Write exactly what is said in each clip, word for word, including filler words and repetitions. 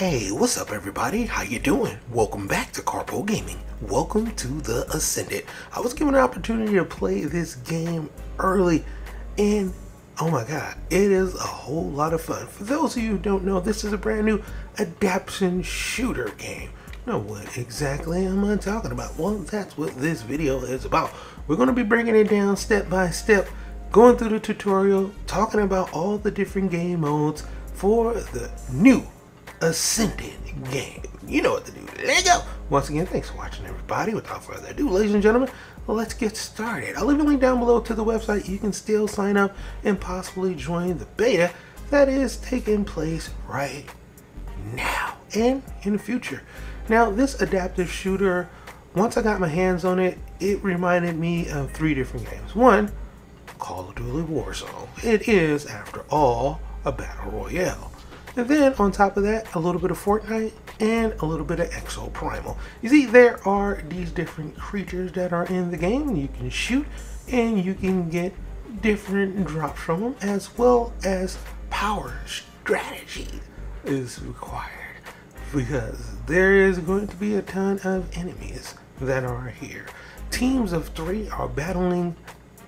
Hey, what's up everybody? How you doing? Welcome back to Karpo Gaming. Welcome to the Ascendant. I was given an opportunity to play this game early and oh my god, it is a whole lot of fun. For those of you who don't know, this is a brand new adaptation shooter game. Now what exactly am I talking about? Well, that's what this video is about. We're going to be breaking it down step by step, going through the tutorial, talking about all the different game modes for the new Ascendant game. You know what to do. Let's go. Once again, thanks for watching everybody. Without further ado, ladies and gentlemen, let's get started. I'll leave a link down below to the website. You can still sign up and possibly join the beta that is taking place right now and in the future. Now this adaptive shooter, once I got my hands on it, it reminded me of three different games. One, Call of Duty Warzone. It is, after all, a battle royale. And then on top of that, a little bit of Fortnite and a little bit of Exo Primal. You see, there are these different creatures that are in the game. You can shoot and you can get different drops from them, as well as power strategy is required because there is going to be a ton of enemies that are here. Teams of three are battling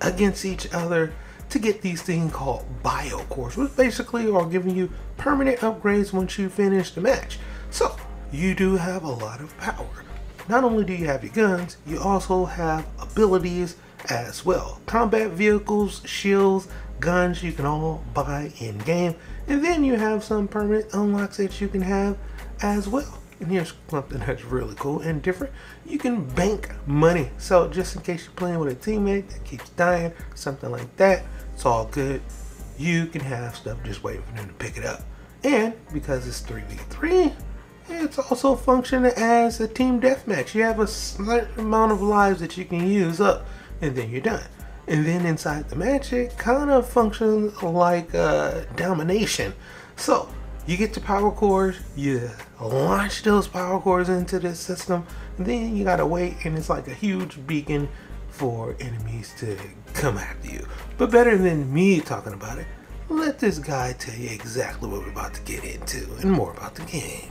against each other to get these things called bio cores, which basically are giving you permanent upgrades once you finish the match. So you do have a lot of power. Not only do you have your guns, you also have abilities as well. Combat vehicles, shields, guns you can all buy in game. And then you have some permanent unlocks that you can have as well. And here's something that's really cool and different. You can bank money. So just in case you're playing with a teammate that keeps dying, something like that, it's all good. You can have stuff just waiting for them to pick it up. And because it's three v three, it's also functioning as a team deathmatch. You have a certain amount of lives that you can use up and then you're done. And then inside the match, it kind of functions like uh, domination. So you get the power cores, you launch those power cores into this system, and then you gotta wait, and it's like a huge beacon for enemies to come after you. But better than me talking about it, let this guy tell you exactly what we're about to get into and more about the game.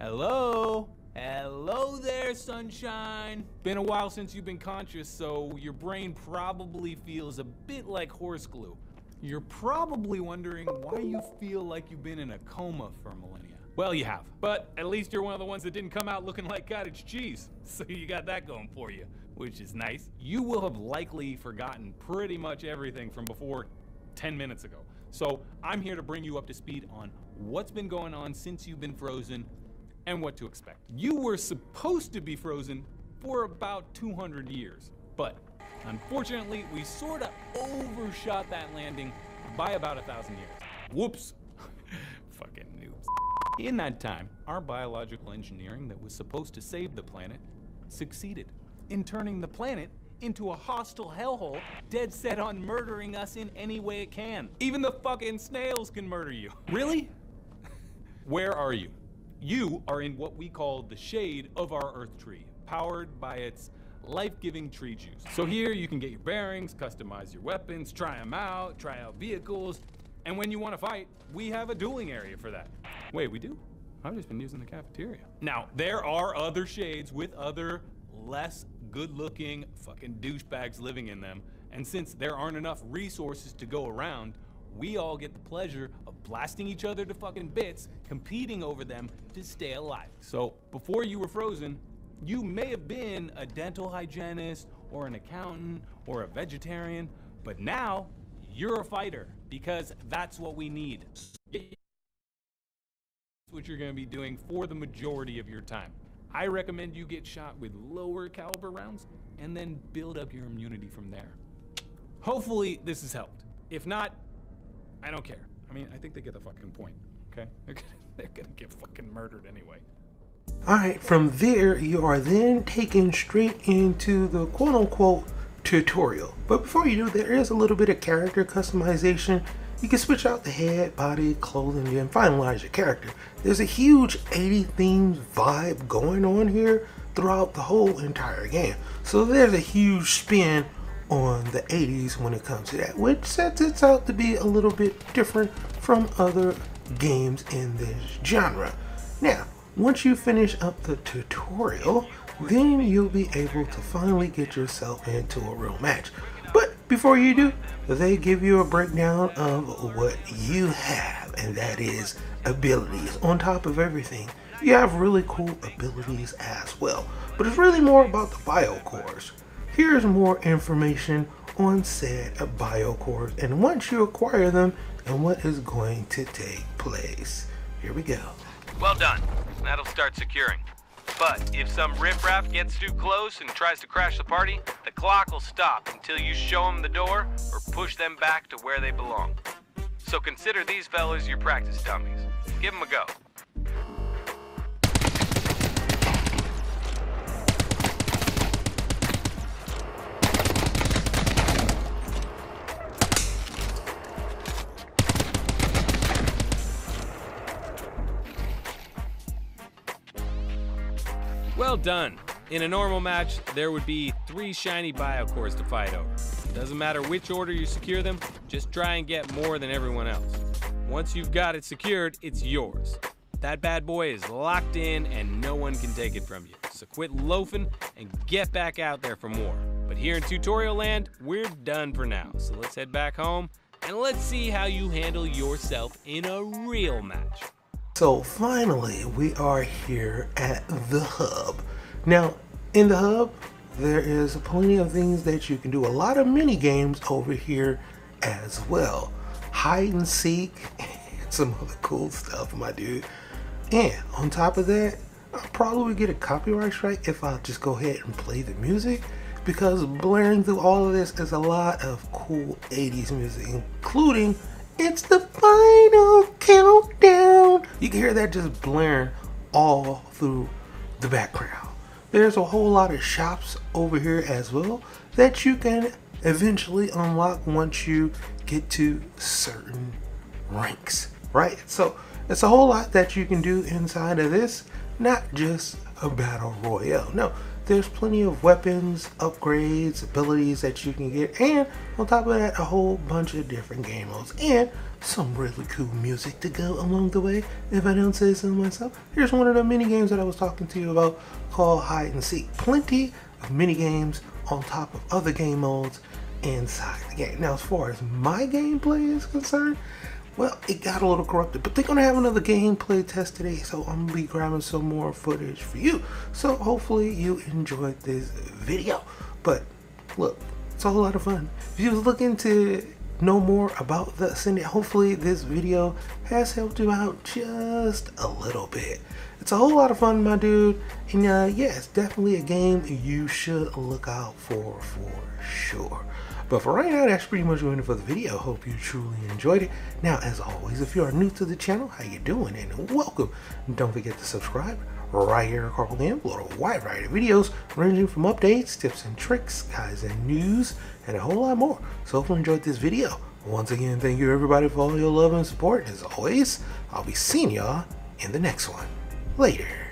Hello? Hello there, sunshine. Been a while since you've been conscious, so your brain probably feels a bit like horse glue. You're probably wondering why you feel like you've been in a coma for millennia. Well, you have, but at least you're one of the ones that didn't come out looking like cottage cheese. So you got that going for you, which is nice. You will have likely forgotten pretty much everything from before ten minutes ago. So I'm here to bring you up to speed on what's been going on since you've been frozen and what to expect. You were supposed to be frozen for about two hundred years, but unfortunately, we sort of overshot that landing by about a thousand years. Whoops. Fucking noobs. In that time, our biological engineering that was supposed to save the planet succeeded in turning the planet into a hostile hellhole dead set on murdering us in any way it can. Even the fucking snails can murder you. Really? Where are you? You are in what we call the shade of our Earth tree, powered by its life-giving tree juice. So here you can get your bearings, customize your weapons, try them out, try out vehicles, and when you want to fight, we have a dueling area for that. Wait, we do? I've just been using the cafeteria. Now, there are other shades with other less good-looking fucking douchebags living in them, and since there aren't enough resources to go around, we all get the pleasure of blasting each other to fucking bits, competing over them to stay alive. So, before you were frozen, you may have been a dental hygienist or an accountant or a vegetarian, but now you're a fighter because that's what we need. That's what you're going to be doing for the majority of your time. I recommend you get shot with lower caliber rounds and then build up your immunity from there. Hopefully this has helped. If not, I don't care. I mean, I think they get the fucking point, okay? They're gonna, they're gonna get fucking murdered anyway. Alright, from there you are then taken straight into the quote-unquote tutorial. But before you do, there is a little bit of character customization. You can switch out the head, body, clothing, and finalize your character. There's a huge eighty themes vibe going on here throughout the whole entire game. So there's a huge spin on the eighties when it comes to that, which sets it out to be a little bit different from other games in this genre. Now, once you finish up the tutorial, then you'll be able to finally get yourself into a real match. But before you do, they give you a breakdown of what you have, and that is abilities. On top of everything, you have really cool abilities as well, but it's really more about the bio cores. Here's more information on said bio cores and once you acquire them and what is going to take place. Here we go. Well done. That'll start securing. But if some riffraff gets too close and tries to crash the party, the clock will stop until you show them the door or push them back to where they belong. So consider these fellas your practice dummies. Give them a go. Well done. In a normal match, there would be three shiny bio cores to fight over. Doesn't matter which order you secure them, just try and get more than everyone else. Once you've got it secured, it's yours. That bad boy is locked in and no one can take it from you. So quit loafing and get back out there for more. But here in tutorial land, we're done for now. So let's head back home and let's see how you handle yourself in a real match. So finally, we are here at the hub. Now, in the hub, there is plenty of things that you can do. A lot of mini games over here as well. Hide and seek, some other cool stuff, my dude. And on top of that, I'll probably get a copyright strike if I just go ahead and play the music, because blaring through all of this is a lot of cool eighties music, including It's the Final Countdown. You can hear that just blaring all through the background. There's a whole lot of shops over here as well that you can eventually unlock once you get to certain ranks, right? So it's a whole lot that you can do inside of this, not just a battle royale. No, there's plenty of weapons, upgrades, abilities that you can get, and on top of that, a whole bunch of different game modes and some really cool music to go along the way. If I don't say so myself, here's one of the mini games that I was talking to you about called Hide and Seek. Plenty of mini games on top of other game modes inside the game. Now, as far as my gameplay is concerned, well, it got a little corrupted, but they're gonna have another gameplay test today, so I'm gonna be grabbing some more footage for you. So hopefully you enjoyed this video. But look, it's a whole lot of fun. If you was looking to know more about the Ascendant, hopefully this video has helped you out just a little bit. It's a whole lot of fun, my dude. And uh, yeah, it's definitely a game you should look out for, for sure. But for right now, that's pretty much it for the video. Hope you truly enjoyed it. Now, as always, if you are new to the channel, how you doing? And welcome. And don't forget to subscribe right here at Karpo Gaming. We'll have a wide variety of videos ranging from updates, tips and tricks, guys and news, and a whole lot more. So hope you enjoyed this video. Once again, thank you everybody for all your love and support. As always, I'll be seeing y'all in the next one. Later.